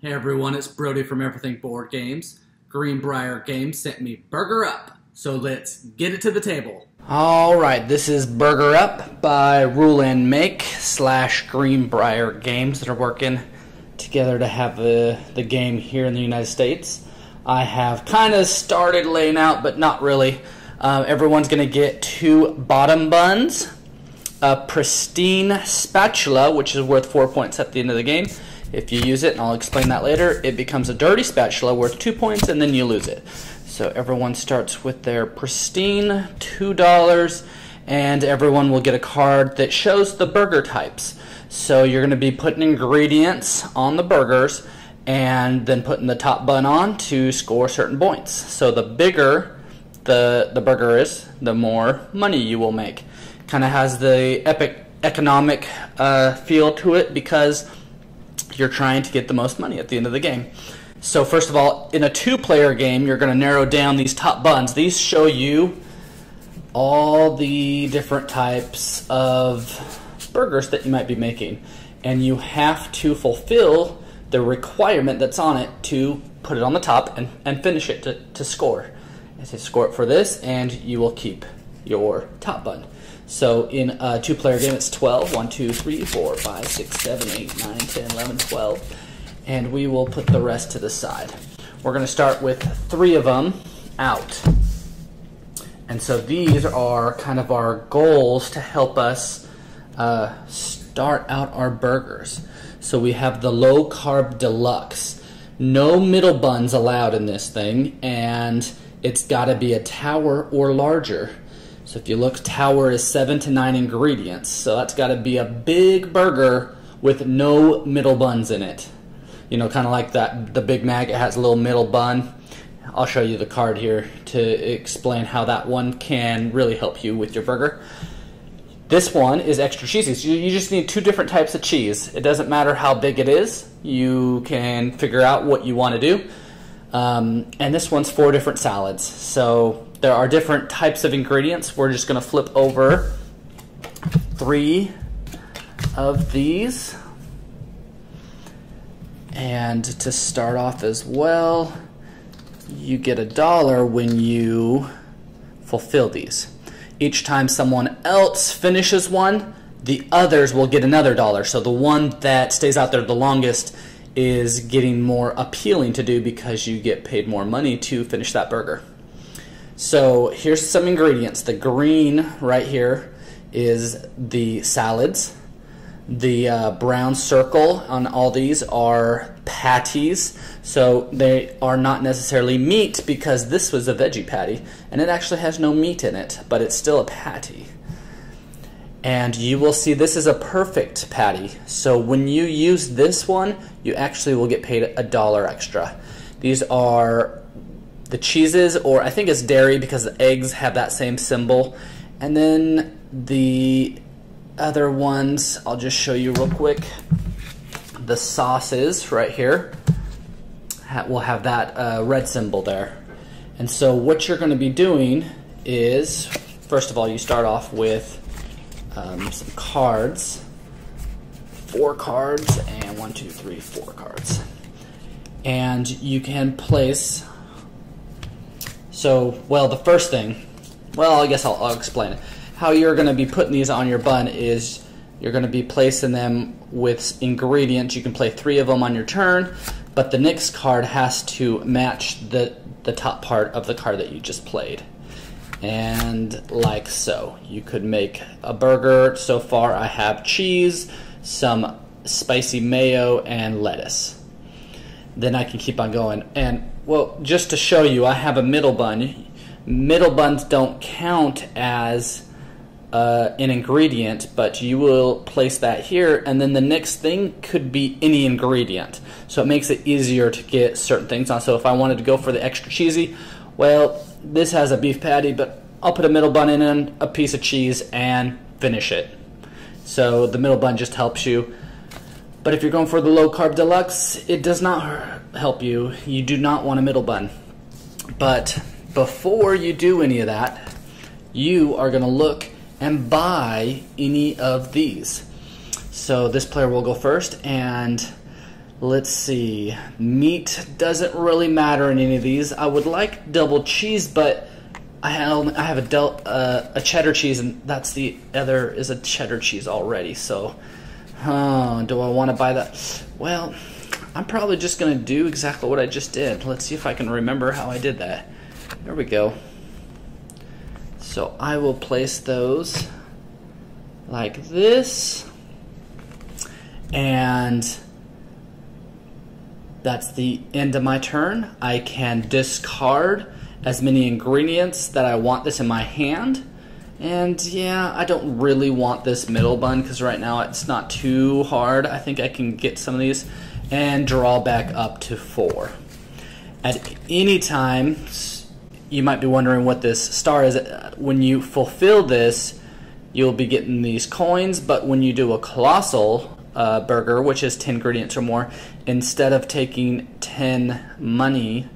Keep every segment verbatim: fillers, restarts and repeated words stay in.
Hey everyone, it's Brody from Everything Board Games. Greenbrier Games sent me Burger Up, so let's get it to the table. Alright, this is Burger Up by Rule and Make slash Greenbrier Games that are working together to have the, the game here in the United States. I have kind of started laying out, but not really. Uh, everyone's going to get two bottom buns, a pristine spatula, which is worth four points at the end of the game. If you use it, and I'll explain that later, it becomes a dirty spatula worth two points, and then you lose it. So everyone starts with their pristine two dollars, and everyone will get a card that shows the burger types. So you're going to be putting ingredients on the burgers, and then putting the top bun on to score certain points. So the bigger the, the burger is, the more money you will make. Kind of has the epic economic uh, feel to it because you're trying to get the most money at the end of the game. So first of all, in a two-player game, you're going to narrow down these top buns. These show you all the different types of burgers that you might be making, and you have to fulfill the requirement that's on it to put it on the top and, and finish it to, to score. I say score it for this, and you will keep your top bun. So in a two-player game, it's twelve. one, two, three, four, five, six, seven, eight, nine, ten, eleven, twelve. And we will put the rest to the side. We're going to start with three of them out. And so these are kind of our goals to help us uh, start out our burgers. So we have the low-carb deluxe. No middle buns allowed in this thing, and it's got to be a tower or larger. So if you look, tower is seven to nine ingredients. So that's got to be a big burger with no middle buns in it. You know, kind of like that the Big Mac, it has a little middle bun. I'll show you the card here to explain how that one can really help you with your burger. This one is extra cheesy. So you just need two different types of cheese. It doesn't matter how big it is. You can figure out what you want to do. Um, and this one's four different salads. So there are different types of ingredients. We're just going to flip over three of these. And to start off as well, you get a dollar when you fulfill these. Each time someone else finishes one, the others will get another dollar. So the one that stays out there the longest is getting more appealing to do because you get paid more money to finish that burger. So here's some ingredients. The green right here is the salads. The uh, brown circle on all these are patties. So they are not necessarily meat because this was a veggie patty. And it actually has no meat in it, but it's still a patty. And you will see this is a perfect patty. So when you use this one, you actually will get paid a dollar extra. These are the cheeses, or I think it's dairy because the eggs have that same symbol. And then the other ones, I'll just show you real quick. The sauces right here will have that uh, red symbol there. And so what you're going to be doing is, first of all, you start off with um, some cards. Four cards, and one, two, three, four cards. And you can place... So, well, the first thing, well, I guess I'll, I'll explain it. How you're going to be putting these on your bun is you're going to be placing them with ingredients. You can play three of them on your turn, but the next card has to match the, the top part of the card that you just played. And like so. You could make a burger. So far I have cheese, some spicy mayo, and lettuce. Then I can keep on going. And well, just to show you, I have a middle bun. Middle buns don't count as uh, an ingredient, but you will place that here, and then the next thing could be any ingredient. So it makes it easier to get certain things on. So if I wanted to go for the extra cheesy, well, this has a beef patty, but I'll put a middle bun in and a piece of cheese and finish it. So the middle bun just helps you. But if you're going for the low-carb deluxe, it does not help you. You do not want a middle bun. But before you do any of that, you are going to look and buy any of these. So this player will go first, and Let's see. Meat doesn't really matter in any of these. I would like double cheese, but I have a, del uh, a cheddar cheese, and that's the other is a cheddar cheese already. So, oh, do I want to buy that? Well, I'm probably just going to do exactly what I just did. Let's see if I can remember how I did that. There we go. So I will place those like this, and that's the end of my turn. I can discard as many ingredients that I want this in my hand. And yeah, I don't really want this middle bun because right now it's not too hard. I think I can get some of these and draw back up to four. At any time, you might be wondering what this star is. When you fulfill this, you'll be getting these coins, but when you do a colossal Uh, burger, which is ten ingredients or more, instead of taking ten money,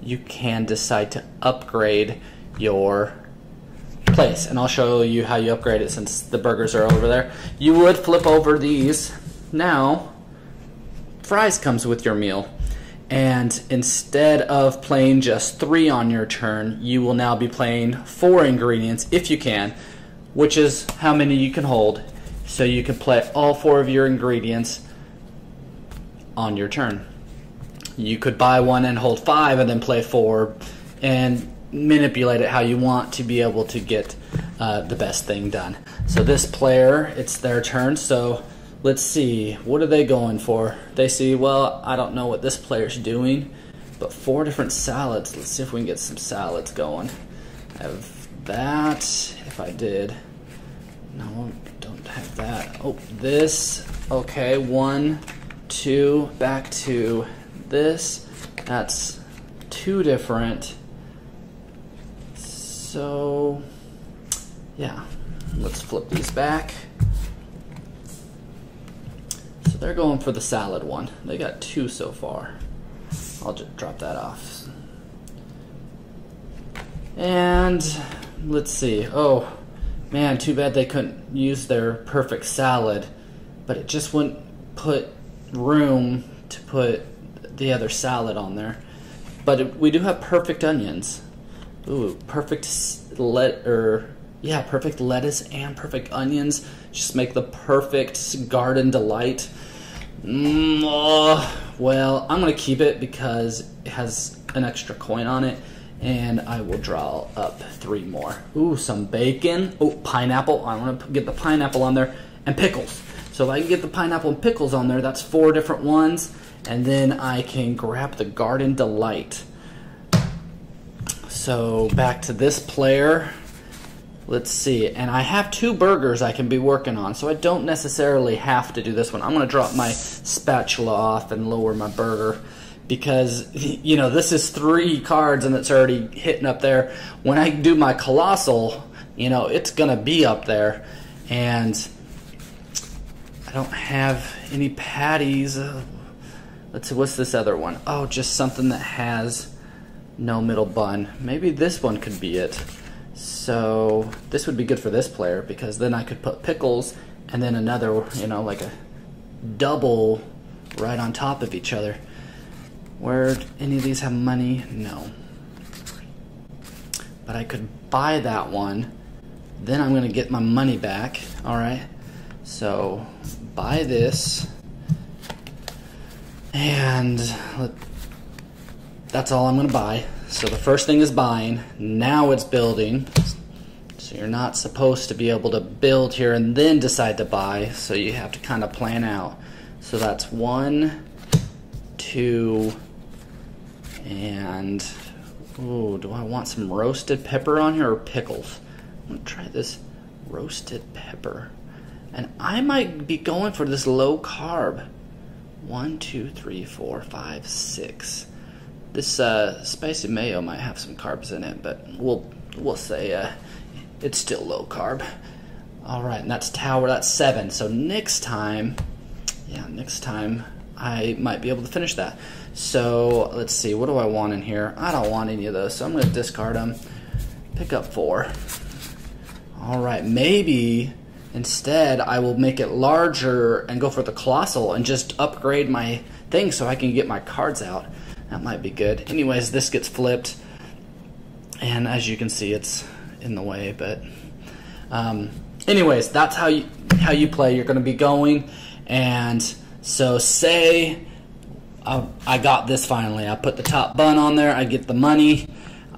you can decide to upgrade your place. And I'll show you how you upgrade it since the burgers are over there. You would flip over these. Now, fries comes with your meal. And instead of playing just three on your turn, you will now be playing four ingredients if you can, which is how many you can hold. So you can play all four of your ingredients on your turn. You could buy one and hold five and then play four and manipulate it how you want to be able to get uh, the best thing done. So this player, it's their turn. So let's see, what are they going for? They see, well, I don't know what this player's doing, but four different salads. Let's see if we can get some salads going. I have that, if I did. No, don't have that. Oh, this. Okay, one, two, back to this. That's two different. So, yeah. Let's flip these back. So they're going for the salad one. They got two so far. I'll just drop that off. And let's see. Oh. Man, too bad they couldn't use their perfect salad, but it just wouldn't put room to put the other salad on there. But it, we do have perfect onions. Ooh, perfect let or yeah, perfect lettuce and perfect onions. Just make the perfect garden delight. Mm, oh, well, I'm gonna keep it because it has an extra coin on it. And I will draw up three more. Ooh, some bacon. Oh, pineapple. I want to get the pineapple on there. And pickles. So if I can get the pineapple and pickles on there, that's four different ones. And then I can grab the Garden Delight. So back to this player. Let's see. And I have two burgers I can be working on, so I don't necessarily have to do this one. I'm going to drop my spatula off and lower my burger. Because, you know, this is three cards and it's already hitting up there. When I do my Colossal, you know, it's going to be up there. And I don't have any patties. Uh, let's see, what's this other one? Oh, just something that has no middle bun. Maybe this one could be it. So this would be good for this player because then I could put pickles and then another, you know, like a double right on top of each other. Where any of these have money? No. But I could buy that one. Then I'm going to get my money back. All right. So buy this. And let, that's all I'm going to buy. So the first thing is buying. Now it's building. So you're not supposed to be able to build here and then decide to buy. So you have to kind of plan out. So that's one, two, and oh, do I want some roasted pepper on here or pickles? I'm gonna try this roasted pepper, and I might be going for this low carb. One, two, three, four, five, six. This uh, spicy mayo might have some carbs in it, but we'll we'll say uh, it's still low carb. All right, and that's tower. That's seven. So next time, yeah, next time. I might be able to finish that. So let's see, what do I want in here? I don't want any of those, so I'm gonna discard them. Pick up four. All right, maybe instead I will make it larger and go for the colossal and just upgrade my thing so I can get my cards out. That might be good. Anyways, this gets flipped, and as you can see, it's in the way. But um, anyways, that's how you how you play. You're going to be going, and so say I, I got this finally. I put the top bun on there. I get the money.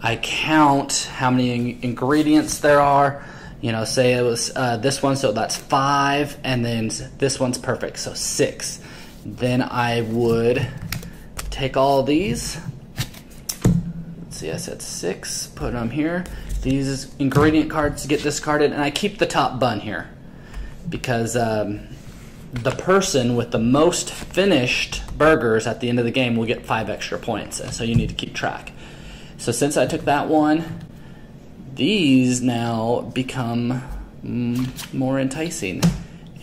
I count how many ingredients there are. You know, say it was uh, this one, so that's five, and then this one's perfect, so six. Then I would take all these. Let's see, I said six, put them here. These ingredient cards get discarded, and I keep the top bun here because um, the person with the most finished burgers at the end of the game will get five extra points, and so you need to keep track. So since I took that one, these now become mm, more enticing.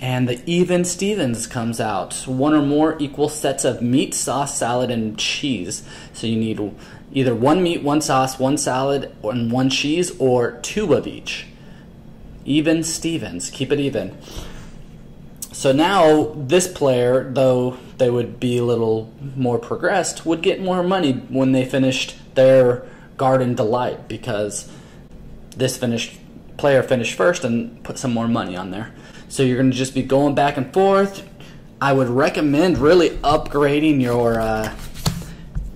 And the Even Stevens comes out. One or more equal sets of meat, sauce, salad, and cheese. So you need either one meat, one sauce, one salad, and one cheese, or two of each. Even Stevens. Keep it even. So now this player, though they would be a little more progressed, would get more money when they finished their Garden Delight, because this finished player finished first and put some more money on there. So you're going to just be going back and forth. I would recommend really upgrading your uh,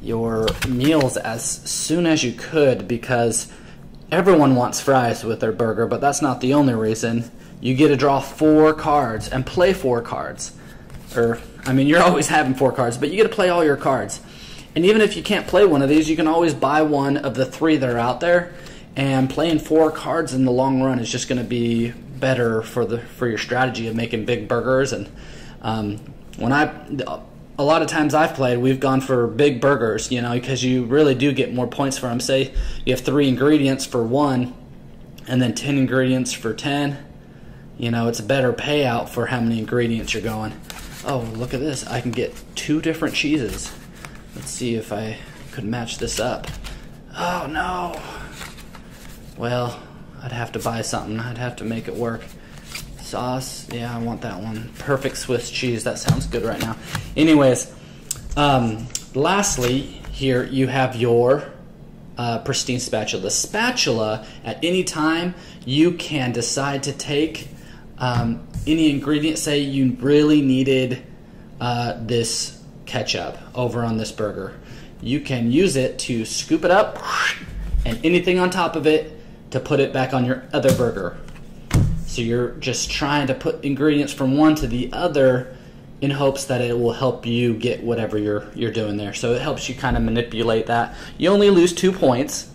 your meals as soon as you could, because everyone wants fries with their burger, but that's not the only reason. You get to draw four cards and play four cards. Or, I mean, you're always having four cards, but you get to play all your cards. And even if you can't play one of these, you can always buy one of the three that are out there. And playing four cards in the long run is just going to be better for the for your strategy of making big burgers. And um, when I a lot of times I've played, we've gone for big burgers, you know, because you really do get more points for them. Say you have three ingredients for one, and then ten ingredients for ten. You know, it's a better payout for how many ingredients you're going. Oh, look at this! I can get two different cheeses. Let's see if I could match this up. Oh no. Well, I'd have to buy something. I'd have to make it work. Sauce, yeah, I want that one. Perfect Swiss cheese, that sounds good right now. Anyways, um, lastly, here you have your uh, pristine spatula. The spatula, at any time, you can decide to take um, any ingredient. Say you really needed uh, this ketchup over on this burger. You can use it to scoop it up and anything on top of it to put it back on your other burger. So you're just trying to put ingredients from one to the other in hopes that it will help you get whatever you're you're doing there. So it helps you kind of manipulate that. You only lose two points,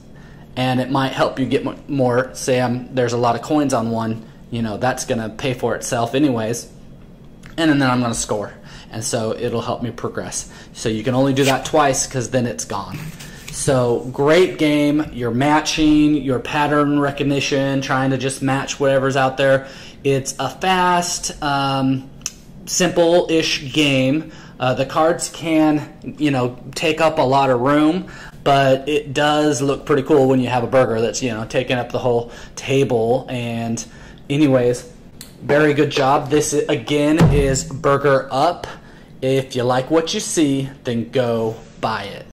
and it might help you get more. Say I'm, there's a lot of coins on one, you know, that's going to pay for itself anyways. And then I'm going to score. And so it'll help me progress. So you can only do that twice, because then it's gone. So great game. You're matching, your pattern recognition, trying to just match whatever's out there. It's a fast, um, simple-ish game. Uh, the cards can, you know, take up a lot of room, but it does look pretty cool when you have a burger that's, you know, taking up the whole table. And anyways, very good job. This, again, is Burger Up. If you like what you see, then go buy it.